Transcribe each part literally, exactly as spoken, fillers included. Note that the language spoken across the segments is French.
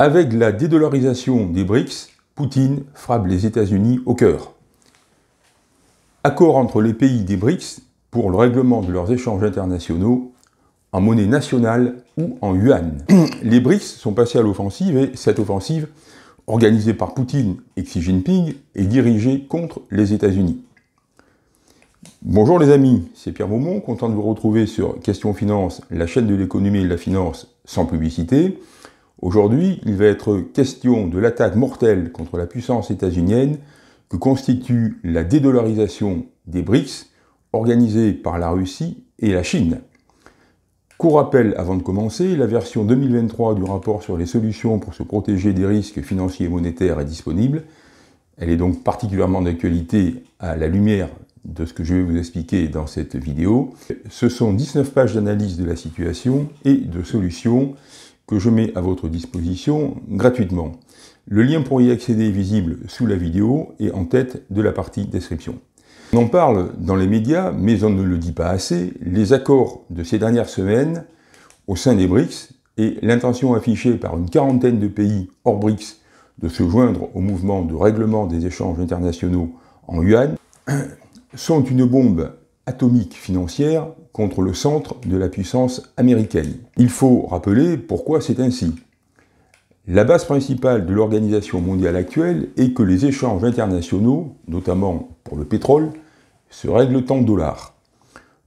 Avec la dédollarisation des BRICS, Poutine frappe les États-Unis au cœur. Accord entre les pays des BRICS pour le règlement de leurs échanges internationaux en monnaie nationale ou en yuan. Les BRICS sont passés à l'offensive et cette offensive, organisée par Poutine et Xi Jinping, est dirigée contre les États-Unis. Bonjour les amis, c'est Pierre Maumont, content de vous retrouver sur Question Finance, la chaîne de l'économie et de la finance sans publicité. Aujourd'hui, il va être question de l'attaque mortelle contre la puissance états-unienne que constitue la dédollarisation des BRICS organisée par la Russie et la Chine. Court rappel avant de commencer, la version deux mille vingt-trois du rapport sur les solutions pour se protéger des risques financiers et monétaires est disponible. Elle est donc particulièrement d'actualité à la lumière de ce que je vais vous expliquer dans cette vidéo. Ce sont dix-neuf pages d'analyse de la situation et de solutions que je mets à votre disposition gratuitement. Le lien pour y accéder est visible sous la vidéo et en tête de la partie description. On en parle dans les médias, mais on ne le dit pas assez, les accords de ces dernières semaines au sein des BRICS et l'intention affichée par une quarantaine de pays hors BRICS de se joindre au mouvement de règlement des échanges internationaux en yuan sont une bombe atomique financière contre le centre de la puissance américaine. Il faut rappeler pourquoi c'est ainsi. La base principale de l'organisation mondiale actuelle est que les échanges internationaux, notamment pour le pétrole, se règlent en dollars.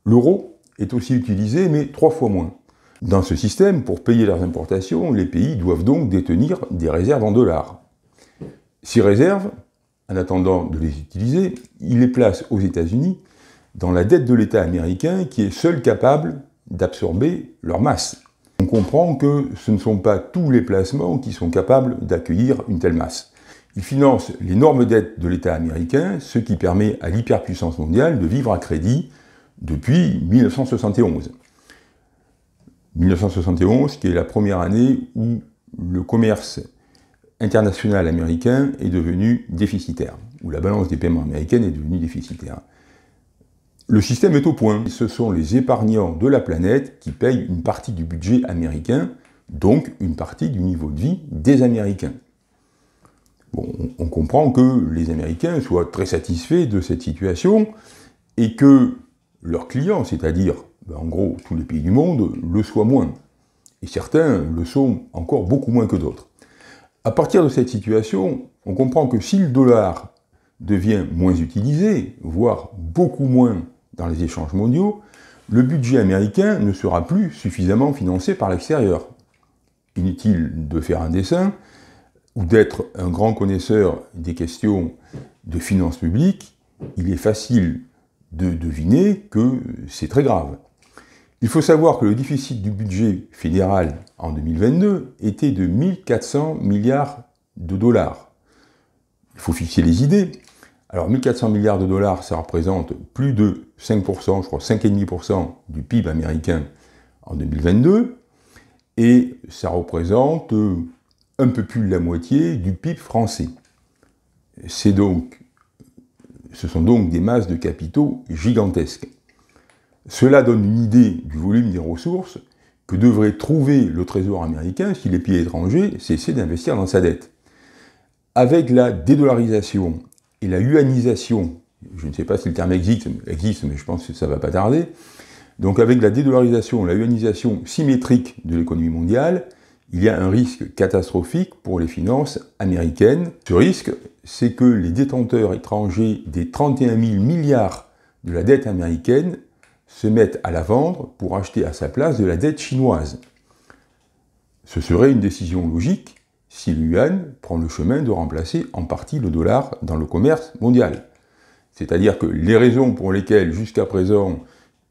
L'euro est aussi utilisé, mais trois fois moins. Dans ce système, pour payer leurs importations, les pays doivent donc détenir des réserves en dollars. Ces réserves, en attendant de les utiliser, ils les placent aux États-Unis dans la dette de l'État américain qui est seul capable d'absorber leur masse. On comprend que ce ne sont pas tous les placements qui sont capables d'accueillir une telle masse. Ils financent l'énorme dette de l'État américain, ce qui permet à l'hyperpuissance mondiale de vivre à crédit depuis mille neuf cent soixante et onze. mille neuf cent soixante et onze qui est la première année où le commerce international américain est devenu déficitaire, où la balance des paiements américaine est devenue déficitaire. Le système est au point. Ce sont les épargnants de la planète qui payent une partie du budget américain, donc une partie du niveau de vie des Américains. Bon, on comprend que les Américains soient très satisfaits de cette situation et que leurs clients, c'est-à-dire ben en gros tous les pays du monde, le soient moins. Et certains le sont encore beaucoup moins que d'autres. À partir de cette situation, on comprend que si le dollar devient moins utilisé, voire beaucoup moins dans les échanges mondiaux, le budget américain ne sera plus suffisamment financé par l'extérieur. Inutile de faire un dessin ou d'être un grand connaisseur des questions de finances publiques, il est facile de deviner que c'est très grave. Il faut savoir que le déficit du budget fédéral en deux mille vingt-deux était de mille quatre cents milliards de dollars. Il faut fixer les idées. Alors mille quatre cents milliards de dollars, ça représente plus de cinq pour cent, je crois cinq virgule cinq pour cent du P I B américain en deux mille vingt-deux, et ça représente un peu plus de la moitié du P I B français. C'est donc, ce sont donc des masses de capitaux gigantesques. Cela donne une idée du volume des ressources que devrait trouver le Trésor américain si les pays étrangers cessaient d'investir dans sa dette. Avec la dédollarisation et la yuanisation, je ne sais pas si le terme existe, existe mais je pense que ça ne va pas tarder, donc avec la dédollarisation et la yuanisation symétrique de l'économie mondiale, il y a un risque catastrophique pour les finances américaines. Ce risque, c'est que les détenteurs étrangers des trente et un mille milliards de la dette américaine se mettent à la vendre pour acheter à sa place de la dette chinoise. Ce serait une décision logique si le yuan prend le chemin de remplacer en partie le dollar dans le commerce mondial. C'est-à-dire que les raisons pour lesquelles jusqu'à présent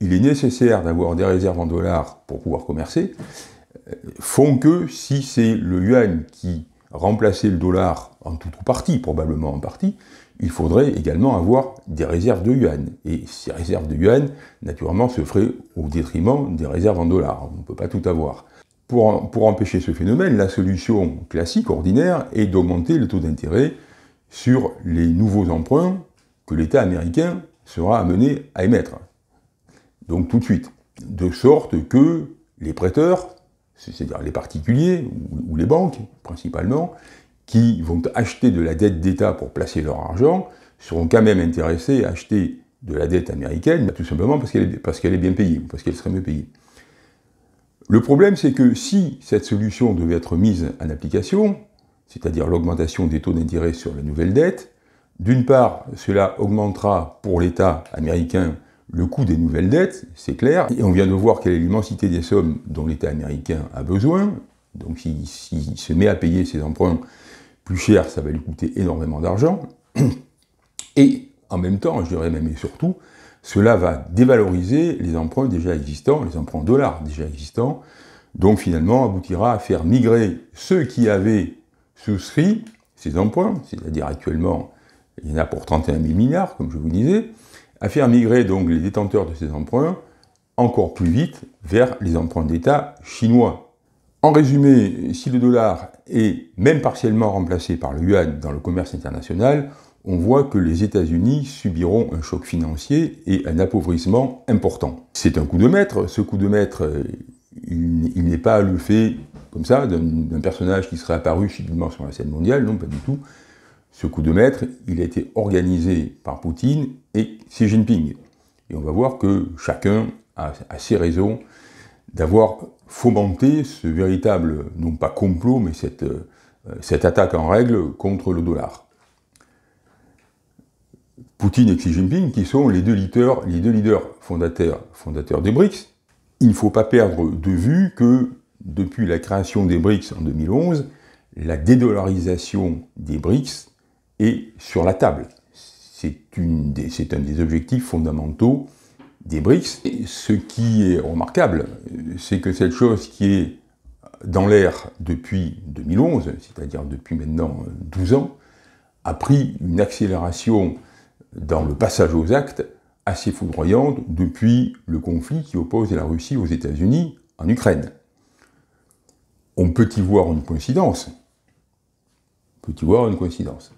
il est nécessaire d'avoir des réserves en dollars pour pouvoir commercer font que si c'est le yuan qui remplaçait le dollar en toute ou partie, probablement en partie, il faudrait également avoir des réserves de yuan. Et ces réserves de yuan, naturellement, se feraient au détriment des réserves en dollars. On ne peut pas tout avoir. Pour, pour empêcher ce phénomène, la solution classique, ordinaire, est d'augmenter le taux d'intérêt sur les nouveaux emprunts que l'État américain sera amené à émettre. Donc tout de suite. De sorte que les prêteurs c'est-à-dire les particuliers ou, ou les banques principalement, qui vont acheter de la dette d'État pour placer leur argent, seront quand même intéressés à acheter de la dette américaine, tout simplement parce qu'elle est, parce qu'elle est bien payée, parce qu'elle serait mieux payée. Le problème, c'est que si cette solution devait être mise en application, c'est-à-dire l'augmentation des taux d'intérêt sur la nouvelle dette, d'une part, cela augmentera pour l'État américain le coût des nouvelles dettes, c'est clair, et on vient de voir quelle est l'immensité des sommes dont l'État américain a besoin, donc s'il se met à payer ses emprunts plus chers, ça va lui coûter énormément d'argent, et en même temps, je dirais même et surtout, cela va dévaloriser les emprunts déjà existants, les emprunts dollars déjà existants, donc finalement aboutira à faire migrer ceux qui avaient souscrit ces emprunts, c'est-à-dire actuellement, il y en a pour trente et un mille milliards, comme je vous disais, à faire migrer donc les détenteurs de ces emprunts encore plus vite vers les emprunts d'État chinois. En résumé, si le dollar est même partiellement remplacé par le yuan dans le commerce international, on voit que les États-Unis subiront un choc financier et un appauvrissement important. C'est un coup de maître. Ce coup de maître, il n'est pas le fait, comme ça, d'un personnage qui serait apparu subitement sur la scène mondiale, non, pas du tout. Ce coup de maître, il a été organisé par Poutine et Xi Jinping. Et on va voir que chacun a, a ses raisons d'avoir fomenté ce véritable, non pas complot, mais cette, euh, cette attaque en règle contre le dollar. Poutine et Xi Jinping, qui sont les deux leaders, les deux leaders fondateurs, fondateurs des BRICS, il ne faut pas perdre de vue que depuis la création des BRICS en deux mille onze, la dédollarisation des BRICS est sur la table. C'est un des objectifs fondamentaux des BRICS. Et ce qui est remarquable, c'est que cette chose qui est dans l'air depuis deux mille onze, c'est-à-dire depuis maintenant douze ans, a pris une accélération dans le passage aux actes assez foudroyante depuis le conflit qui oppose la Russie aux États-Unis en Ukraine. On peut y voir une coïncidence. On peut y voir une coïncidence.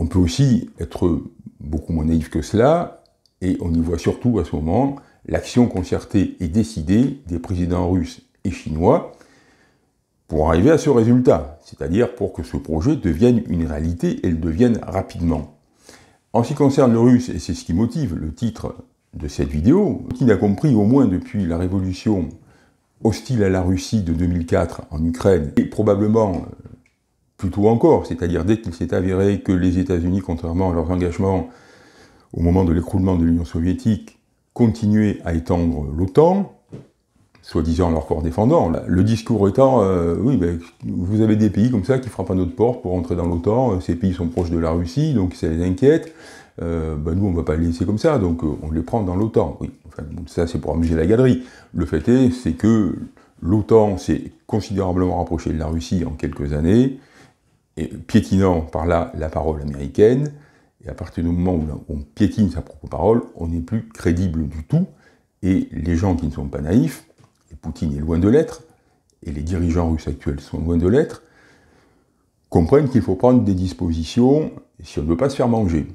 On peut aussi être beaucoup moins naïf que cela, et on y voit surtout à ce moment l'action concertée et décidée des présidents russes et chinois pour arriver à ce résultat, c'est-à-dire pour que ce projet devienne une réalité et le devienne rapidement. En ce qui concerne le russe, et c'est ce qui motive le titre de cette vidéo, Poutine a compris au moins depuis la révolution hostile à la Russie de deux mille quatre en Ukraine, et probablement plus tôt encore, c'est-à-dire dès qu'il s'est avéré que les États-Unis, contrairement à leurs engagements au moment de l'écroulement de l'Union soviétique, continuaient à étendre l'OTAN, soi-disant leur corps défendant, là, le discours étant euh, « oui, ben, vous avez des pays comme ça qui frappent à notre porte pour entrer dans l'OTAN, ces pays sont proches de la Russie, donc ça les inquiète, euh, ben, nous on ne va pas les laisser comme ça, donc euh, on les prend dans l'OTAN ». Oui, enfin, bon, ça c'est pour amuser la galerie. Le fait est, c'est que l'OTAN s'est considérablement rapprochée de la Russie en quelques années, et piétinant par là la parole américaine, et à partir du moment où on piétine sa propre parole, on n'est plus crédible du tout, et les gens qui ne sont pas naïfs, et Poutine est loin de l'être, et les dirigeants russes actuels sont loin de l'être, comprennent qu'il faut prendre des dispositions si on ne veut pas se faire manger.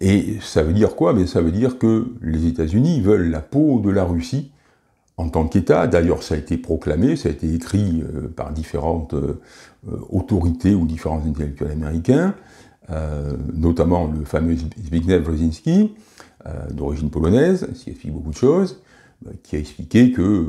Et ça veut dire quoi? Mais ça veut dire que les États-Unis veulent la peau de la Russie en tant qu'État. D'ailleurs, ça a été proclamé, ça a été écrit euh, par différentes euh, autorités ou différents intellectuels américains, euh, notamment le fameux Zbigniew Brzezinski, euh, d'origine polonaise, ce qui explique beaucoup de choses, qui a expliqué que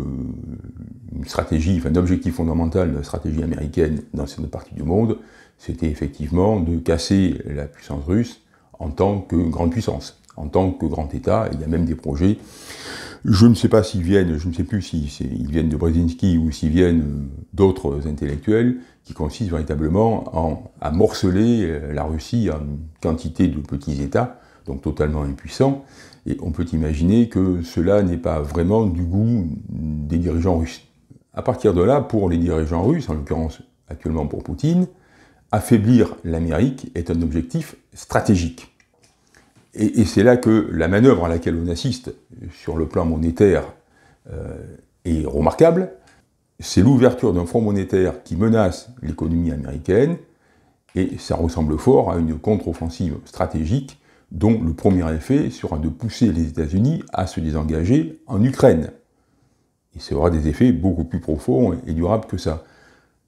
une stratégie, enfin, l'objectif fondamental de la stratégie américaine dans cette partie du monde, c'était effectivement de casser la puissance russe en tant que grande puissance, en tant que grand État. Il y a même des projets, je ne sais pas s'ils viennent, je ne sais plus s'ils viennent de Brzezinski ou s'ils viennent d'autres intellectuels, qui consistent véritablement en, à morceler la Russie en une quantité de petits États, donc totalement impuissants. Et on peut imaginer que cela n'est pas vraiment du goût des dirigeants russes. À partir de là, pour les dirigeants russes, en l'occurrence actuellement pour Poutine, affaiblir l'Amérique est un objectif stratégique. Et, et c'est là que la manœuvre à laquelle on assiste sur le plan monétaire euh, est remarquable. C'est l'ouverture d'un front monétaire qui menace l'économie américaine, et ça ressemble fort à une contre-offensive stratégique dont le premier effet sera de pousser les États-Unis à se désengager en Ukraine. Et ça aura des effets beaucoup plus profonds et durables que ça.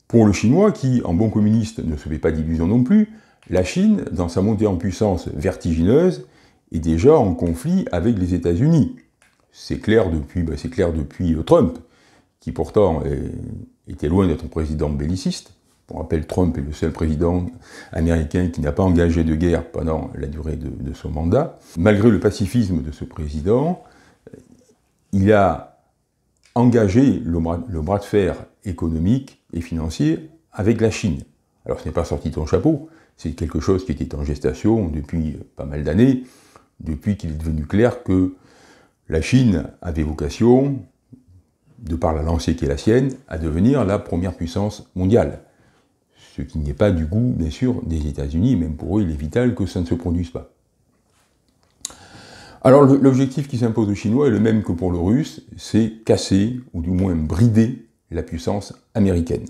Pour le Chinois, qui, en bon communiste, ne se fait pas d'illusions non plus, la Chine, dans sa montée en puissance vertigineuse, est déjà en conflit avec les États-Unis. C'est clair depuis, ben c'est clair depuis Trump, qui pourtant est, était loin d'être un président belliciste. Pour rappel, Trump est le seul président américain qui n'a pas engagé de guerre pendant la durée de, de son mandat. Malgré le pacifisme de ce président, il a engagé le bras, le bras de fer économique et financier avec la Chine. Alors ce n'est pas sorti de son chapeau, c'est quelque chose qui était en gestation depuis pas mal d'années, depuis qu'il est devenu clair que la Chine avait vocation, de par la lancée qui est la sienne, à devenir la première puissance mondiale. Ce qui n'est pas du goût, bien sûr, des États-Unis, même pour eux, il est vital que ça ne se produise pas. Alors l'objectif qui s'impose aux Chinois est le même que pour le Russe, c'est casser, ou du moins brider, la puissance américaine.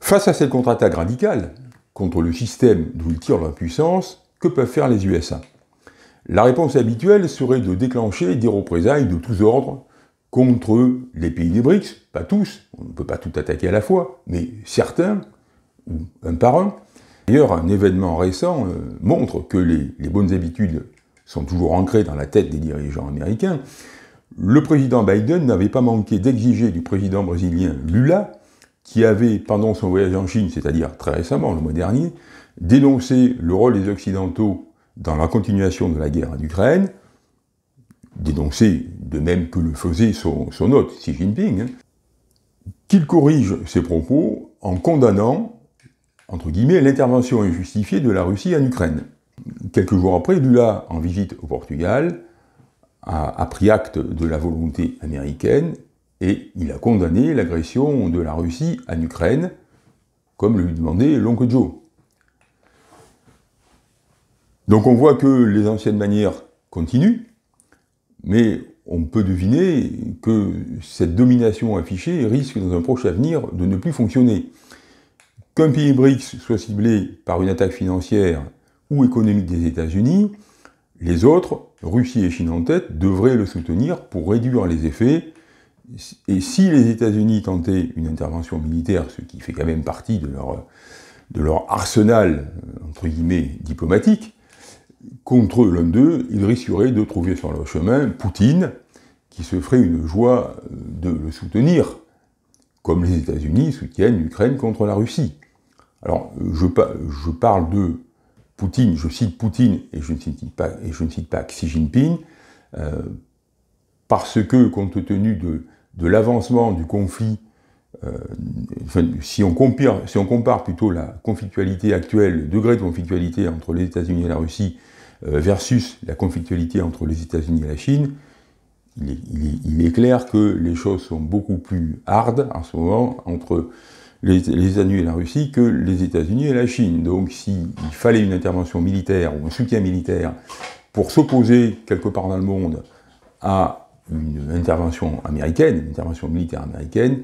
Face à cette contre-attaque radicale, contre le système d'où ils tirent leur puissance, que peuvent faire les U S A? La réponse habituelle serait de déclencher des représailles de tous ordres contre les pays des BRICS, pas tous, on ne peut pas tout attaquer à la fois, mais certains, ou un par un. D'ailleurs, un événement récent euh, montre que les, les bonnes habitudes sont toujours ancrées dans la tête des dirigeants américains. Le président Biden n'avait pas manqué d'exiger du président brésilien Lula, qui avait, pendant son voyage en Chine, c'est-à-dire très récemment, le mois dernier, dénoncé le rôle des Occidentaux dans la continuation de la guerre en Ukraine, dénoncé de même que le faisait son, son hôte, Xi Jinping, hein, qu'il corrige ses propos en condamnant, entre guillemets, l'intervention injustifiée de la Russie en Ukraine. Quelques jours après, Lula, en visite au Portugal, a, a pris acte de la volonté américaine et il a condamné l'agression de la Russie en Ukraine, comme le lui demandait l'oncle Joe. Donc on voit que les anciennes manières continuent, mais on peut deviner que cette domination affichée risque dans un proche avenir de ne plus fonctionner. Qu'un pays BRICS soit ciblé par une attaque financière ou économique des États-Unis, les autres, Russie et Chine en tête, devraient le soutenir pour réduire les effets. Et si les États-Unis tentaient une intervention militaire, ce qui fait quand même partie de leur, de leur arsenal, entre guillemets, diplomatique, contre l'un d'eux, ils risqueraient de trouver sur leur chemin Poutine, qui se ferait une joie de le soutenir, comme les États-Unis soutiennent l'Ukraine contre la Russie. Alors, je, je parle de Poutine, je cite Poutine, et je ne cite pas, et je ne cite pas Xi Jinping, euh, parce que, compte tenu de, de l'avancement du conflit, euh, enfin, si, on compare, si on compare plutôt la conflictualité actuelle, le degré de conflictualité entre les États-Unis et la Russie, euh, versus la conflictualité entre les États-Unis et la Chine, Il est, il, est, il est clair que les choses sont beaucoup plus hardes en ce moment entre les, les États-Unis et la Russie que les États-Unis et la Chine. Donc s'il fallait une intervention militaire ou un soutien militaire pour s'opposer quelque part dans le monde à une intervention américaine, une intervention militaire américaine,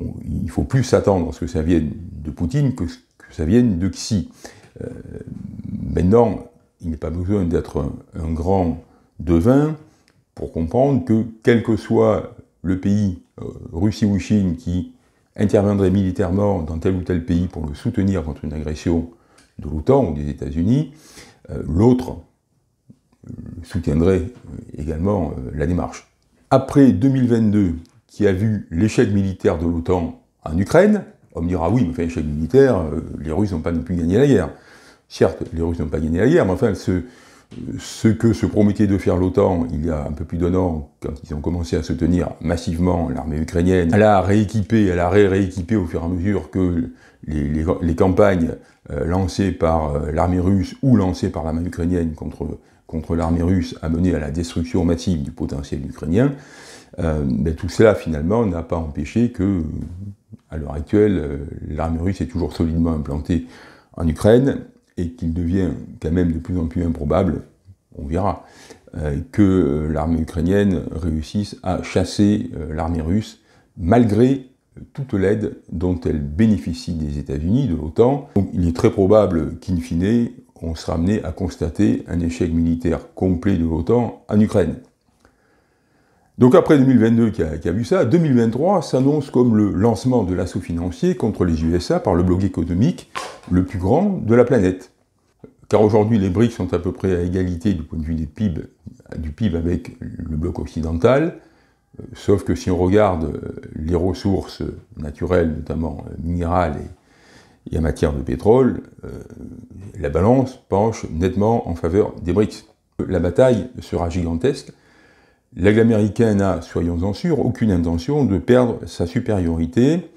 on, il faut plus s'attendre à ce que ça vienne de Poutine que, que ça vienne de Xi. Euh, maintenant, il n'est pas besoin d'être un, un grand devin pour comprendre que, quel que soit le pays, euh, Russie ou Chine, qui interviendrait militairement dans tel ou tel pays pour le soutenir contre une agression de l'OTAN ou des États-Unis, euh, l'autre soutiendrait également euh, la démarche. Après deux mille vingt-deux, qui a vu l'échec militaire de l'OTAN en Ukraine, on me dira « oui, mais enfin, échec militaire, euh, les Russes n'ont pas non plus gagné la guerre ». Certes, les Russes n'ont pas gagné la guerre, mais enfin, ce... Ce que se promettait de faire l'OTAN il y a un peu plus d'un an, quand ils ont commencé à soutenir massivement l'armée ukrainienne, elle a rééquipé, elle a ré-rééquipé au fur et à mesure que les, les, les campagnes euh, lancées par euh, l'armée russe ou lancées par l'armée ukrainienne contre, contre l'armée russe a mené à la destruction massive du potentiel ukrainien. Euh, ben, tout cela, finalement, n'a pas empêché que, à l'heure actuelle, l'armée russe est toujours solidement implantée en Ukraine, et qu'il devient quand même de plus en plus improbable, on verra, euh, que l'armée ukrainienne réussisse à chasser euh, l'armée russe, malgré toute l'aide dont elle bénéficie des États-Unis, de l'OTAN. Donc il est très probable qu'in fine, on sera amené à constater un échec militaire complet de l'OTAN en Ukraine. Donc après deux mille vingt-deux qui a, qui a vu ça, deux mille vingt-trois s'annonce comme le lancement de l'assaut financier contre les U S A par le bloc économique le plus grand de la planète. Car aujourd'hui les BRICS sont à peu près à égalité du point de vue des P I B, du P I B avec le bloc occidental, euh, sauf que si on regarde les ressources naturelles, notamment minérales et, et en matière de pétrole, euh, la balance penche nettement en faveur des BRICS. La bataille sera gigantesque. L'aigle américain n'a, soyons-en sûrs, aucune intention de perdre sa supériorité.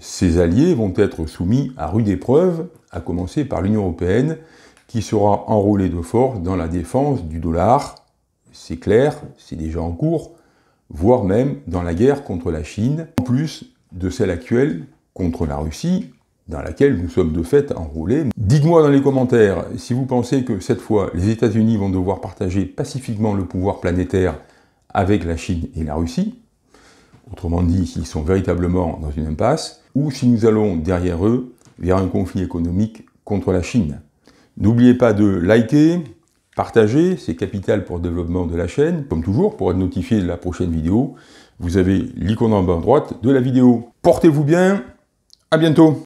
Ses alliés vont être soumis à rude épreuve, à commencer par l'Union européenne, qui sera enrôlée de force dans la défense du dollar, c'est clair, c'est déjà en cours, voire même dans la guerre contre la Chine, en plus de celle actuelle contre la Russie, dans laquelle nous sommes de fait enrôlés. Dites-moi dans les commentaires si vous pensez que cette fois les États-Unis vont devoir partager pacifiquement le pouvoir planétaire avec la Chine et la Russie, autrement dit s'ils sont véritablement dans une impasse, ou si nous allons derrière eux vers un conflit économique contre la Chine. N'oubliez pas de liker, partager, c'est capital pour le développement de la chaîne. Comme toujours, pour être notifié de la prochaine vidéo, vous avez l'icône en bas à droite de la vidéo. Portez-vous bien, à bientôt.